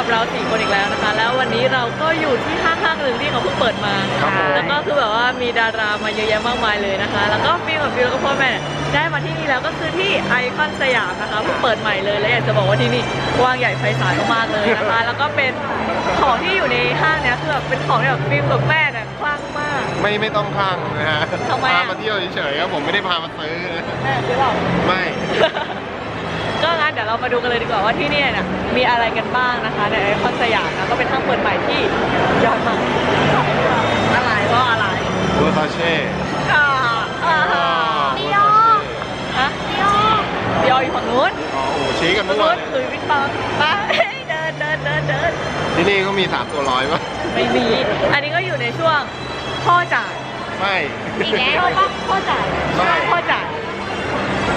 กับเรา4คนอีกแล้วนะคะแล้ววันนี้เราก็อยู่ที่ห้างหนึ่งที่เขาเพิ่งเปิดมาแล้วก็คือแบบว่ามีดารามาเยอะแยะมากมายเลยนะคะแล้วก็ฟิล์มกับฟิวแล้วก็พ่อแม่ได้มาที่นี่แล้วก็คือที่ไอคอนสยามนะคะเพิ่งเปิดใหม่เลยและอยากจะบอกว่าที่นี่กว้างใหญ่ไพศาลมากเลยนะคะแล้วก็เป็นของที่อยู่ในห้างเนี่ยคือแบบเป็นของแบบฟิล์มกับแม่เนี่ยคลั่งมากไม่ต้องคลั่งนะฮะพามาเที่ยวเฉยๆครับผมไม่ได้พามาซื้อหรือเปล่าไม่ก็งั้นเดี๋ยวเรามาดูกันเลยดีกว่าว่าที่นี่เนี่ยมีอะไรกันบ้างนะคะในไอคอนสยามนะก็เป็นห้างเปิดใหม่ที่ยอดมากอะไรเพราะอะไรบูตาเช่ดิโอฮะดิโออยู่ฝั่งนู้นอ๋อโอ้ชี้กันด้วยหลุยส์วิตตองไปเดินที่นี่ก็มี3ตัวร้อยป่ะไม่มีอันนี้ก็อยู่ในช่วงพ่อจ่ายไม่อีกแล้วพ่อจ่ายพ่อจ่าย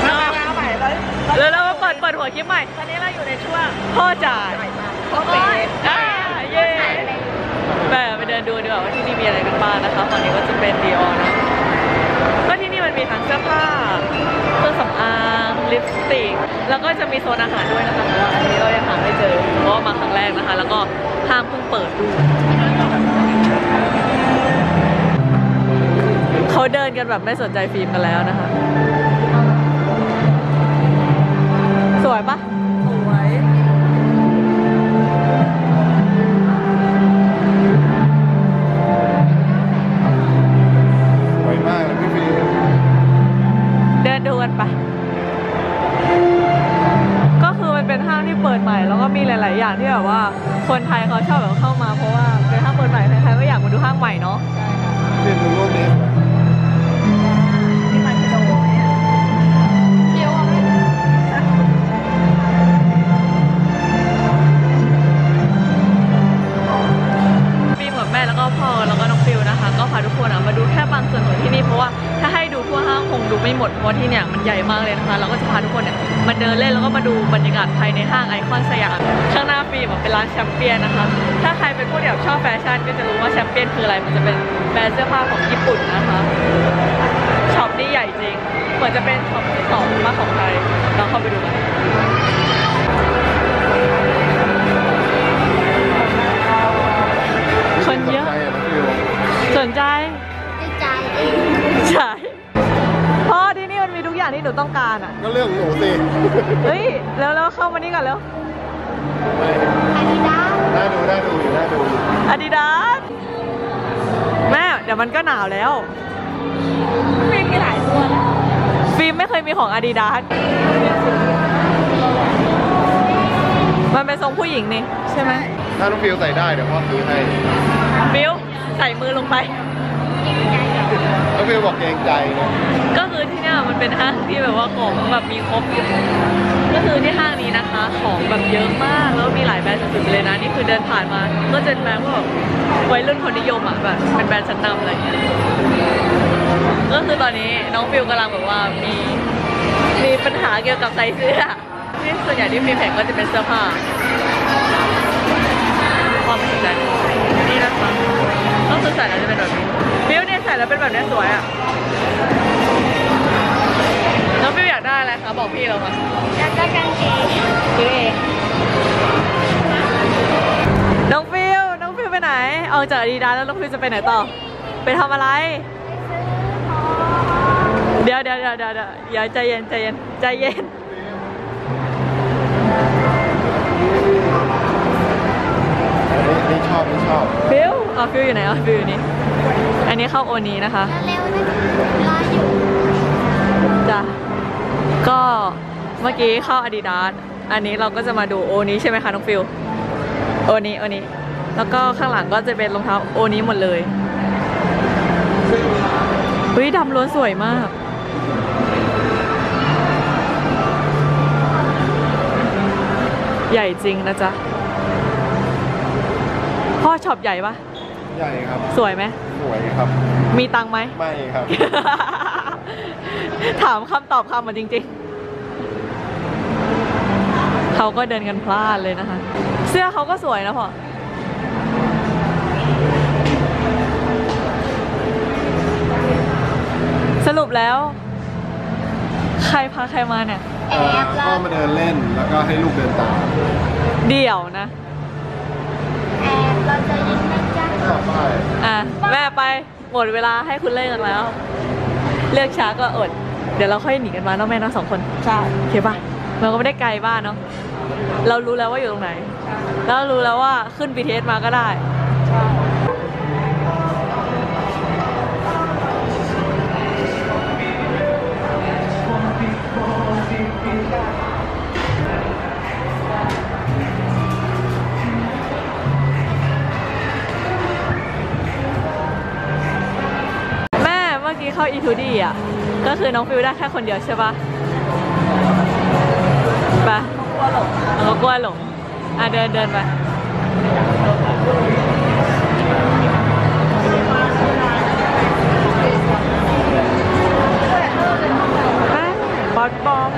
แล้วมาเปิดหัวคลิปใหม่ตอนนี้เราอยู่ในช่วงพ่อจ่ายพ่อเป๋เย่ไปเดินดูดีกว่าว่าที่นี่มีอะไรกันบ้างนะคะตอนนี้ก็จะเป็นดีออนะก็ที่นี่มันมีทั้งเสื้อผ้าเครื่องสำอางลิปสติกแล้วก็จะมีโซนอาหารด้วยนะคะเพราะว่าอันนี้เรายังหาไม่เจอเพราะมาครั้งแรกนะคะแล้วก็ห้างเพิ่งเปิดดูเขาเดินกันแบบไม่สนใจฟิล์มกันแล้วนะคะสวยปะสวยสวยมากเลยพี่ฟิล์มเดินดูกันปะก็คือมันเป็นห้างที่เปิดใหม่แล้วก็มีหลายๆอย่างที่แบบว่าคนไทยเขาชอบแบบเข้ามาเพราะว่าเป็นห้างเปิดใหม่ใครๆก็อยากมาดูห้างใหม่เนาะใช่ค่ะดูรูปนี้เพราะที่เนี่ยมันใหญ่มากเลยนะคะเราก็จะพาทุกคนเนี่ยมาเดินเล่นแล้วก็มาดูบรรยากาศภายในห้างไอคอนสยามข้างหน้าฟิล์มเป็นร้านแชมเปี้ยนนะคะถ้าใครเป็นผู้ที่แบบชอบแฟชั่นก็จะรู้ว่าแชมเปี้ยนคืออะไรมันจะเป็นแบรนด์เสื้อผ้าของญี่ปุ่นนะคะช็อปนี่ใหญ่จริงเหมือนจะเป็นช็อปที่2มากของไทยเราเข้าไปดูกันคนเยอะสนใจใช่ที่หนูต้องการอ่ะก็เรื่องหนูสิเฮ้ยแล้วเข้ามานี่ก่อนแล้วอาดิดาสได้ดูอาดิดาสแม่เดี๋ยวมันก็หนาวแล้วฟิล์มมีหลายตัวแล้วฟิล์มไม่เคยมีของอาดิดาสมันเป็นทรงผู้หญิงนี่ใช่ไหมถ้าน้องฟิวใส่ได้เดี๋ยวพ่อซื้อให้ฟิวใส่มือลงไปแล้วฟิวบอกเกรงใจก็คือที่นี่มันเป็นห้างที่แบบว่าของแบบมีครบก็คือที่ห้างนี้นะคะของแบบเยอะมากแล้วมีหลายแบรนด์สุดๆเลยนะนี่คือเดินผ่านมาก็เจอแบรนด์พวกวัยรุ่นคนนิยมอ่ะแบบเป็นแบรนด์ชั้นนำอะไรเงี้ยก็คือตอนนี้น้องฟิวกำลังแบบว่ามีปัญหาเกี่ยวกับไซส์เสื้อที่ส่วนใหญ่ที่มีแผงก็จะเป็นเสื้อผ้าความสนใจนี่นะคะต้องใส่แล้วจะเป็นแบบนี้ฟิวเนี่ยใส่แล้วเป็นแบบนี้สวยอ่ะแล้วพี่อยากได้อะไรคะบอกพี่เราค่ะอยากได้กางเกงน้องฟิวไปไหนออกจากอาดิดาสแล้วน้องฟิวจะไปไหนต่อไปทำอะไรเดี๋ยวอย่าใจเย็นไม่ชอบฟิวฟิวอยู่ไหนฟิวอยู่นี่อันนี้เข้าโอนี้นะคะเร็วๆรออยู่จ้ะก็เมื่อกี้เข้า Adidas อันนี้เราก็จะมาดูโอนี้ใช่ไหมคะน้องฟิวโอนี้แล้วก็ข้างหลังก็จะเป็นรองเท้าโอนี้หมดเลยวิดำล้วนสวยมากใหญ่จริงนะจ๊ะพ่อช็อปใหญ่ปะใหญ่ครับสวยไหมสวยครับมีตังไหมไม่ครับถามคำตอบคำมาจริงๆเขาก็เดินกันพลาดเลยนะคะเสื้อเขาก็สวยนะพ่อสรุปแล้วใครพาใครมาเนี่ยพ่อมาเดินเล่นแล้วก็ให้ลูกเดินตามเดี่ยวนะ เราจะยินไหมจ๊ะอ่ะแม่ไปหมดเวลาให้คุณเล่นกันแล้วเลือกช้าก็อดเดี๋ยวเราค่อยหนีกันมาเนาะแม่เนาะสองคนใช่โอเคป่ะเราก็ไม่ได้ไกลบ้านเนาะเรารู้แล้วว่าอยู่ตรงไหนแล้วรู้แล้วว่าขึ้น BTS มาก็ได้เข้าอีทูดี้อ่ะก็คือน้องฟิวได้แค่คนเดียวใช่ปะไปเขากลัวหลงอ่ะเดินเดินไปบอสบอม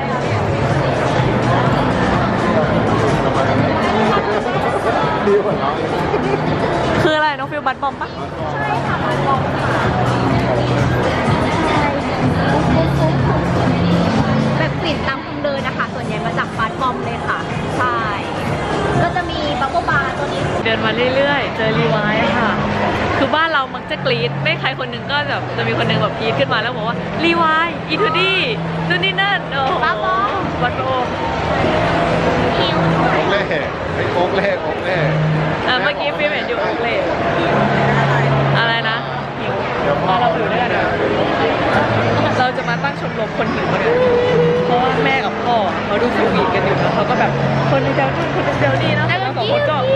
คืออะไรน้องฟิวบอสบอมปะใช่ค่ะบอสบอมแบบกลิ่นตามคำเดินนะคะส่วนใหญ่มาจากบัสบอมเลยค่ะใช่ก็จะมีบับเบิ้ลบาร์ตัวนี้เดินมาเรื่อยๆเจอรีไวท์ค่ะคือบ้านเรามักจะกรีดไม่ใครคนหนึ่งก็แบบจะมีคนหนึ่งแบบกรีดขึ้นมาแล้วบอกว่ารีไวท์อีทูดี้นู่นนี่นั่นโอ้บัสบอมบัสบอมฮิวด้วยโอ๊กเล่โอ๊กเล่โอ๊กเล่เมื่อกี้ฟิล์มเห็นอยู่โอ๊กเล่อะไรนะเราอยู่ได้เราจะมาตั้งชมรมคนหิวกันเพราะว่าแม่กับพ่อเขาดูฟิวบีกันอยู่แล้วเขาก็แบบคนเดียวนู่นคนเดียวนี่นะแล้วสองคนก็พ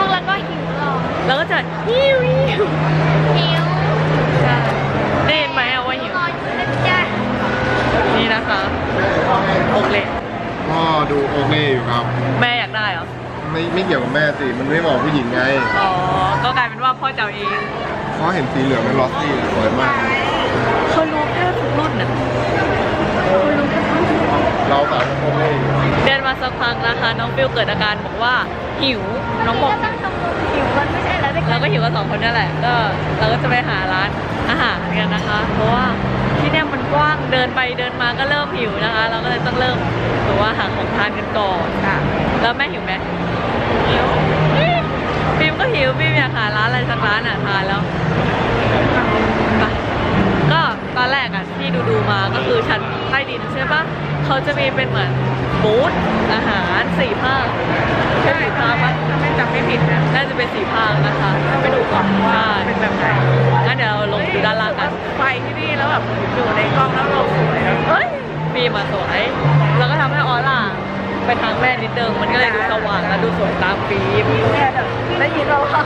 วกเราก็หิวหรอแล้วก็จะหิวหิวได้ไหมเอาว่าหิวนี่นะคะโอเคพ่อดูโอเคอยู่ครับแม่อยากได้เหรอไม่เกี่ยวกับแม่สิมันไม่เหมาะผู้หญิงไงอ๋อก็กลายเป็นว่าพ่อเจ้าเองเขาเห็นสีเหลืองเป็นลอสซี่สวยมากเขารู้แค่ทุกรุ่นน่ะเราสามคนเลยเดินมาสักพักนะคะน้องฟิวเกิดอาการบอกว่าหิวน้องบอกหิวมันไม่ใช่แล้วเราก็หิวกันสองคนนั่นแหละก็เราก็จะไปหาร้านอาหารกันนะคะเพราะว่าที่เนี่ยมันกว้างเดินไปเดินมาก็เริ่มหิวนะคะเราก็เลยต้องเริ่มแบบว่าหาของทานกันก่อนค่ะแล้วแม่หิวไหมหิวฟิล์มก็หิวฟิล์มอยากหาร้านอะไรสักร้านอ่ะทานแล้วก็ตอนแรกอ่ะที่ดูมาก็คือชั้นใต้ดินใช่ปะเขาจะมีเป็นเหมือนบูธอาหารสี่ภาคใช่ภาคปะถ้าไม่จำไม่ผิดนะน่าจะเป็นสี่ภาคนะคะต้องไปดูก่อนว่าเป็นแบบไหนงั้นเดี๋ยวเราลงดูด้านล่างกันไปที่นี่แล้วแบบอยู่ในกล้องแล้วเราสวยเฮ้ยฟิล์มมาสวยแล้วก็ทำให้ออร่าไปทางแม่นิดเดิมมันก็เลยดูสว่างและดูสวยตามฟิล์มแม่แบบได้ยินเราค่ะ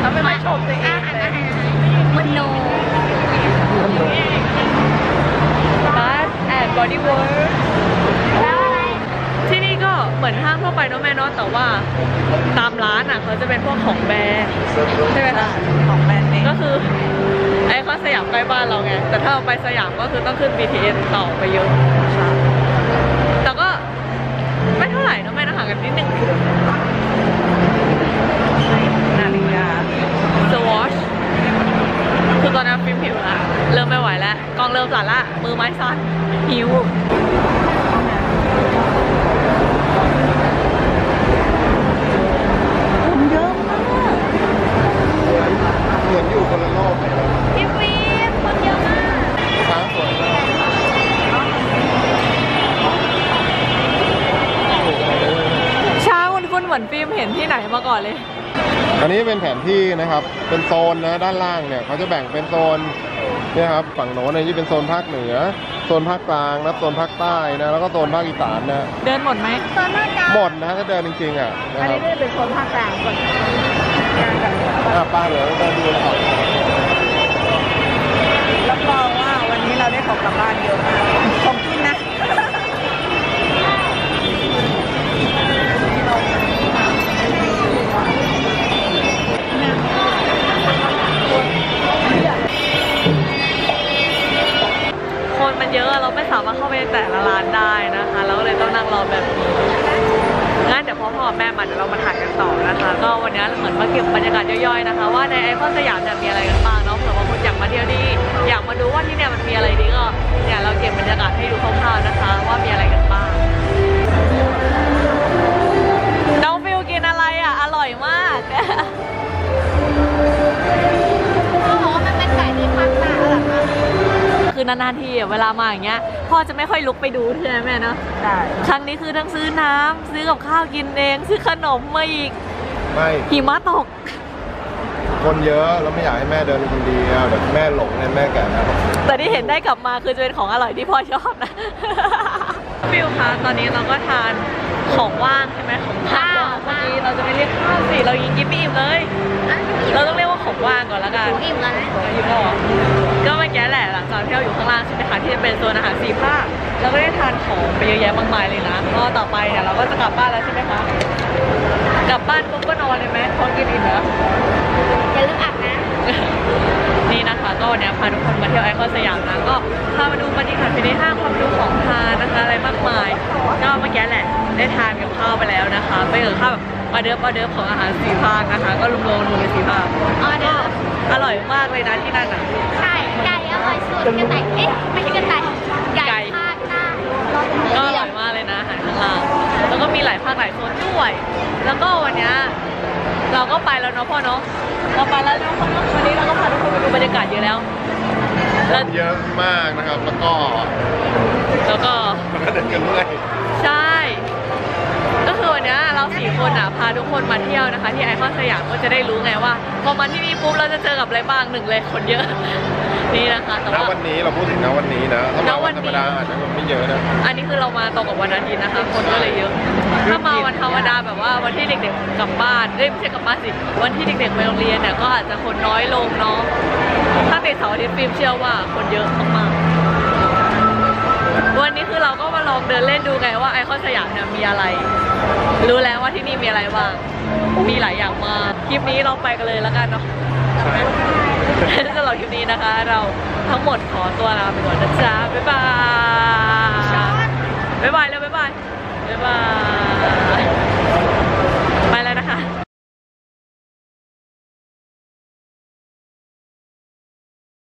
แล้วไปมาชมตัวเองมันโนบัสแอนด์บอดี้เวิร์คที่นี่ก็เหมือนห้างทั่วไปเนาะแม่เนาะแต่ว่าตามร้านอ่ะเขาจะเป็นพวกของแบรนด์ใช่ไหมคะของแบรนด์ก็คือไอ้เขาสยามใกล้บ้านเราไงแต่ถ้าเราไปสยามก็คือต้องขึ้น BTS ต่อไปเยอะแต่ก็ไม่เท่าไหร่เนาะแม่นะห่างกันนิดนึงนาฬิกาสวอชคือตอนนี้ฟิล์มหิวละเริ่มไม่ไหวแล้วกล้องเริ่มสั่นละมือไม้สั่นหิวคนเยอะมากเหมือนอยู่คนละโลกเลยพี่ฟิล์มคนเยอะมากฟ้าสวยมากช้าคุณเหมือนฟิล์มเห็นที่ไหนมาก่อนเลยอันนี้เป็นแผนที่นะครับเป็นโซนนะด้านล่างเนี่ยเขาจะแบ่งเป็นโซนเนี่ยครับฝั่งโน้นเนี่ยที่เป็นโซนภาคเหนือโซนภาคกลางนะโซนภาคใต้นะแล้วก็โซนภาคอีสานนะเดินหมดไหมโซนภาคกลางหมดนะถ้าเดินจริงๆอ่ะอันนี้เป็นโซนภาคกลางก่อนป้าเหลือก็ดูแล้วรับรองว่าวันนี้เราได้ของกลับบ้านเยอะของกินนะมันเยอะเราไม่สามารถเข้าไปแต่ละร้านได้นะคะแล้วเลยต้องนั่งรอแบบนี้งั้นเดี๋ยวพ่อแม่มาเดี๋ยวเรามาถ่ายกันต่อนะคะก็วันนี้เหมือนมาเก็บบรรยากาศย่อยๆนะคะว่าในไอคอนสยามเนี่ยมีอะไรกันบ้างเนาะเผื่อบางคนอยากมาเที่ยวดีอยากมาดูว่าที่เนี่ยมันมีอะไรดีก็เนี่ยเราเก็บบรรยากาศให้ดูคร่าวๆนะคะว่ามีอะไรกันบ้างน้องฟิวกินอะไรอ่ะอร่อยมาก นานๆทีเวลามาอย่างเงี้ยพ่อจะไม่ค่อยลุกไปดูใช่ไหมแม่เนาะใช่ครั้งนี้คือทั้งซื้อน้ำซื้อกับข้าวกินเองซื้อขนมมาอีกไม่หิมะตกคนเยอะแล้วไม่อยากให้แม่เดินคนเดียวเดี๋ยวแม่หลงเนี่ยแม่แก่แล้วแต่ที่เห็นได้กลับมาคือจะเป็นของอร่อยที่พ่อชอบนะฟิลค่ะตอนนี้เราก็ทานของว่างใช่ไหมของข้าวเมื่อกี้เราจะไปเรียกข้าวสิเรายังกินไม่อิ่มเลยเราต้องเรียกว่าของว่างก่อนละกันอิ่มแล้วอิ่มแล้วก็เมื่อกี้แหละหลังจากที่เราอยู่ข้างล่างใช่ไหมคะที่จะเป็นโซนอาหาร4ภาคเราก็ได้ทานของไปเยอะแยะมากมายเลยนะก็ต่อไปเนี่ยเราก็จะกลับบ้านแล้วใช่ไหมคะกลับบ้านปุ๊บก็นอนเลยไหมพอกินอิ่มแล้วอย่าลืมอาบน้ำนี่นะคะก็วันนี้พาทุกคนมาเที่ยวไอคอนสยามนะก็พามาดูบรรยากาศภายในห้างความรู้ของทานนะคะอะไรมากมายก็เมื่อกี้แหละได้ทานกับข้าวไปแล้วนะคะไปกับข้าวแบบออเดิร์ฟของอาหาร4ภาคนะคะก็รวมๆเลย4ภาคก็อร่อยมากเลยนะที่นั่นอ่ะใช่ไก่อร่อยสุดกระต่ายเอ๊ะไม่ใช่กระต่ายไก่ภาคหน้าก็อร่อยมากเลยนะอาหารข้างล่างแล้วก็มีหลายภาคหลายโซนด้วยแล้วก็วันนี้เราก็ไปแล้วเนาะพ่อเนาะเราไปแล้ววันนี้เราก็พาทุกคนไปดูบรรยากาศเยอะแล้วเยอะมากนะครับแล้วก็เดินกันด้วยใช่ก็คือวันนี้เรา4 คนอ่ะพาทุกคนมาเที่ยวนะคะที่ไอคอนสยามก็จะได้รู้ไงว่าพอมาที่นี่ปุ๊บเราจะเจอกับอะไรบ้างหนึ่งเลยคนเยอะนี่นะคะแต่ว่าวันนี้เราพูดถึงนะวันนี้นะถ้ามาวันธรรมดาอาจจะไม่เยอะนะอันนี้คือเรามาตรงกับวันอาทิตย์นะคะคนก็เลยเยอะถ้ามาวันธรรมดาแบบว่าวันที่เด็กๆกลับบ้านไม่ใช่กลับบ้านสิวันที่เด็กๆไปโรงเรียนเนี่ยก็อาจจะคนน้อยลงเนาะถ้าเป็นเสาร์อาทิตย์ฟิล์มเชื่อว่าคนเยอะมากวันนี้คือเราก็มาลองเดินเล่นดูไงว่าไอคอนสยามเนี่ยมีอะไรรู้แล้วว่าที่นี่มีอะไรบ้างมีหลายอย่างมากคลิปนี้เราไปกันเลยแล้วกันเนาะสำหรับคลิปนี้นะคะเราทั้งหมดขอตัวลาไปก่อนนะจ๊ะบ๊ายบายบ๊ายบายแล้วบ๊ายบาย